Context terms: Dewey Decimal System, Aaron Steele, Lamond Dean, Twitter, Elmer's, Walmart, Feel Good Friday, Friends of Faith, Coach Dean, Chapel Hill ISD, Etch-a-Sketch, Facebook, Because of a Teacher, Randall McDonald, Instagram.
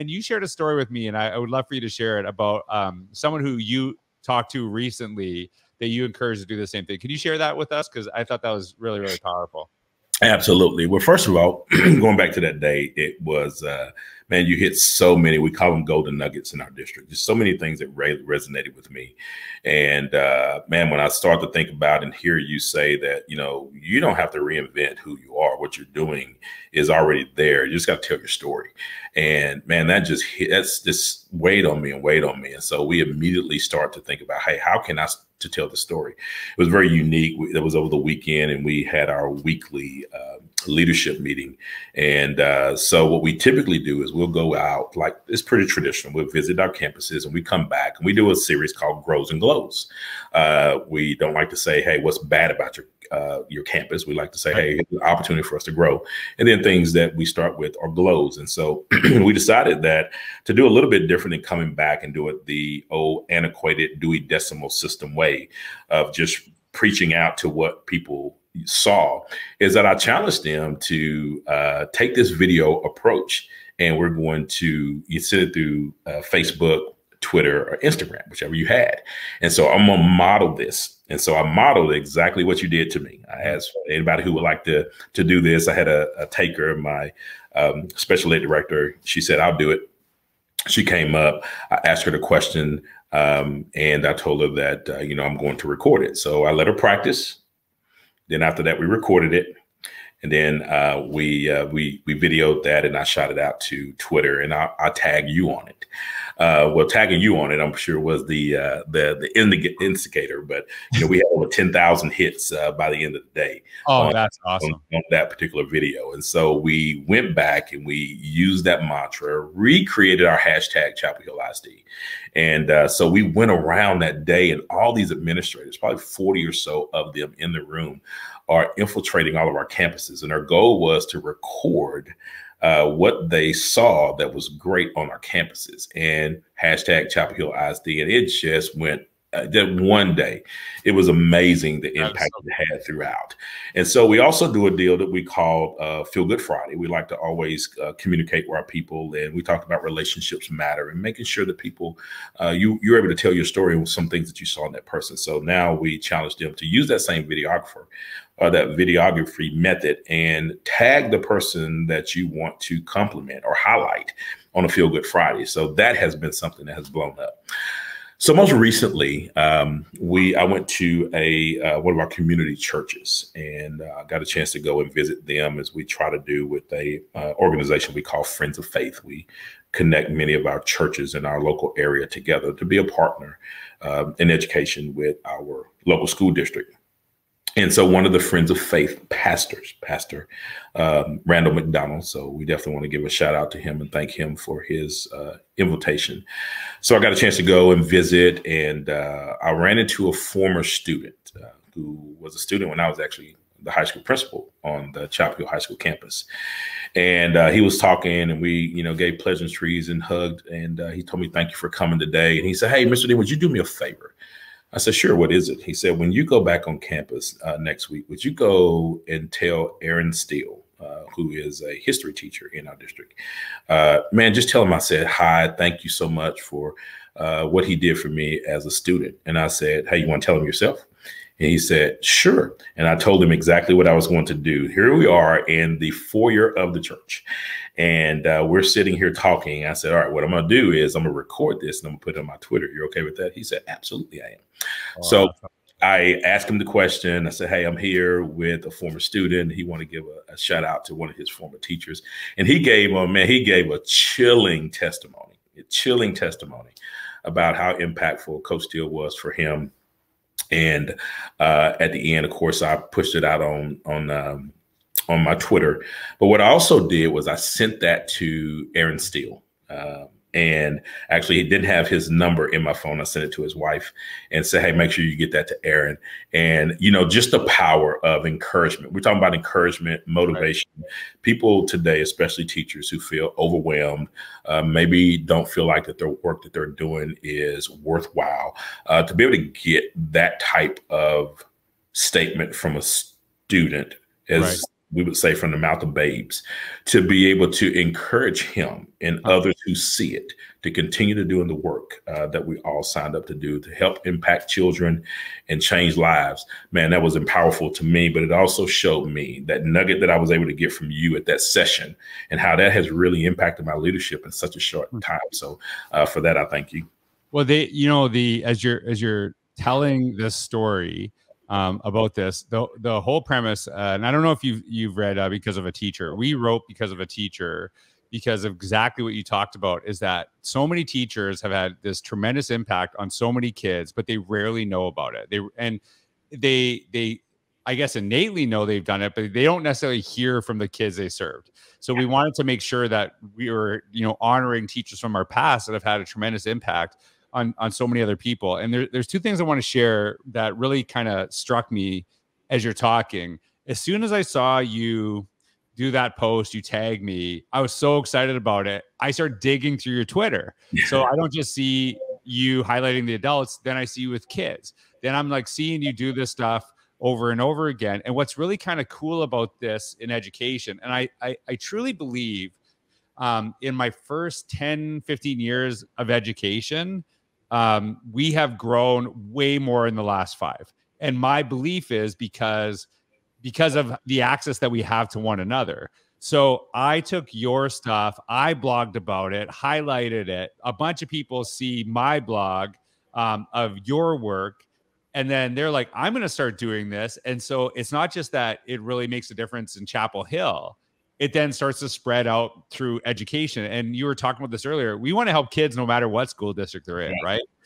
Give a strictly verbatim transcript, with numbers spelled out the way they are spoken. And you shared a story with me, and I, I would love for you to share it, about um, someone who you talked to recently that you encouraged to do the same thing. Can you share that with us? Because I thought that was really, really powerful. Absolutely. Well, first of all, going back to that day, it was, uh, man, you hit so many, we call them golden nuggets in our district. Just so many things that re resonated with me. And, uh, man, when I start to think about and hear you say that, you know, you don't have to reinvent who you are. What you're doing is already there. You just got to tell your story. And, man, that just hit, that's just weighed on me and weighed on me. And so we immediately start to think about, hey, how can I to tell the story? It was very unique. It was over the weekend, and we had our weekly uh, leadership meeting. And uh, so what we typically do is we'll go out, like it's pretty traditional. We'll visit our campuses and we come back and we do a series called Grows and Glows. Uh, we don't like to say, hey, what's bad about your Uh, your campus. We like to say, hey, it's an opportunity for us to grow. And then things that we start with are glows. And so we decided that to do a little bit different than coming back and do it the old antiquated Dewey Decimal System way of just preaching out to what people saw, is that I challenged them to uh, take this video approach, and we're going to you send it through uh, Facebook, Twitter, or Instagram, whichever you had. And so I'm going to model this. And so I modeled exactly what you did to me. I asked anybody who would like to to do this. I had a, a taker, my um, special ed director. She said, I'll do it. She came up. I asked her the question, um, and I told her that, uh, you know, I'm going to record it. So I let her practice. Then after that, we recorded it. And then uh, we uh, we we videoed that, and I shot it out to Twitter, and I, I tag you on it. Uh, well, tagging you on it, I'm sure, was the uh, the the instigator. But you know, we had over ten thousand hits uh, by the end of the day. Oh, on, that's awesome! On, on that particular video, and so we went back and we used that mantra, recreated our hashtag Chapel Hill I S D, and uh, so we went around that day, and all these administrators, probably forty or so of them in the room, are infiltrating all of our campuses. And our goal was to record uh, what they saw that was great on our campuses, and hashtag Chapel Hill I S D. And it just went, uh, that one day, it was amazing the impact Absolutely. It had throughout. And so we also do a deal that we call uh, Feel Good Friday. We like to always uh, communicate with our people. And we talked about relationships matter, and making sure that people, uh, you, you're able to tell your story with some things that you saw in that person. So now we challenge them to use that same videographer, or that videography method, and tag the person that you want to compliment or highlight on a Feel Good Friday. So that has been something that has blown up. So most recently, um, we I went to a uh, one of our community churches, and uh, got a chance to go and visit them, as we try to do with a uh, organization we call Friends of Faith. We connect many of our churches in our local area together to be a partner um, in education with our local school district. And so one of the Friends of Faith pastors, Pastor um, Randall McDonald. So we definitely want to give a shout out to him and thank him for his uh, invitation. So I got a chance to go and visit, and uh, I ran into a former student uh, who was a student when I was actually the high school principal on the Chapel Hill High School campus. And uh, he was talking, and we, you know, gave pleasantries and hugged. And uh, he told me, thank you for coming today. And he said, hey, Mister Dean, would you do me a favor? I said, sure, what is it? He said, when you go back on campus uh, next week, would you go and tell Aaron Steele, uh, who is a history teacher in our district, uh, man, just tell him I said, hi, thank you so much for uh, what he did for me as a student. And I said, hey, you want to tell him yourself? And he said, sure. And I told him exactly what I was going to do. Here we are in the foyer of the church, and uh, we're sitting here talking. I said, all right, what I'm going to do is I'm going to record this, and I'm going to put it on my Twitter. You're okay with that? He said, absolutely, I am. Wow. So I asked him the question. I said, hey, I'm here with a former student. He wanted to give a, a shout out to one of his former teachers. And he gave a, man, he gave a chilling testimony, a chilling testimony about how impactful Coach Dean was for him. And uh, at the end, of course, I pushed it out on on um, on my Twitter. But what I also did was I sent that to Aaron Steele. Uh, and actually, he didn't have his number in my phone. I sent it to his wife and said, hey, make sure you get that to Aaron. And, you know, just the power of encouragement. We're talking about encouragement, motivation. Right. People today, especially teachers who feel overwhelmed, uh, maybe don't feel like that their work that they're doing is worthwhile. Uh, to be able to get that type of statement from a student is we would say from the mouth of babes, to be able to encourage him and others who see it to continue to doing the work uh, that we all signed up to do to help impact children and change lives. Man, that was powerful to me, but it also showed me that nugget that I was able to get from you at that session and how that has really impacted my leadership in such a short time. So uh, for that, I thank you. Well, they, you know, the, as you're, as you're telling this story, Um, about this, the, the whole premise, uh, and I don't know if you've, you've read uh, Because of a Teacher. We wrote Because of a Teacher because of exactly what you talked about, is that so many teachers have had this tremendous impact on so many kids, but they rarely know about it. They, and they, they, I guess, innately know they've done it, but they don't necessarily hear from the kids they served. So we wanted to make sure that we were, you know, honoring teachers from our past that have had a tremendous impact on, on so many other people. And there, there's two things I want to share that really kind of struck me as you're talking. As soon as I saw you do that post, you tagged me, I was so excited about it. I started digging through your Twitter. So I don't just see you highlighting the adults, then I see you with kids. Then I'm like seeing you do this stuff over and over again. And what's really kind of cool about this in education, and I, I, I truly believe um, in my first ten, fifteen years of education, Um, we have grown way more in the last five. And my belief is because, because of the access that we have to one another. So I took your stuff, I blogged about it, highlighted it. A bunch of people see my blog um, of your work, and then they're like, I'm going to start doing this. And so it's not just that it really makes a difference in Chapel Hill. It then starts to spread out through education. And you were talking about this earlier. We want to help kids no matter what school district they're in, right?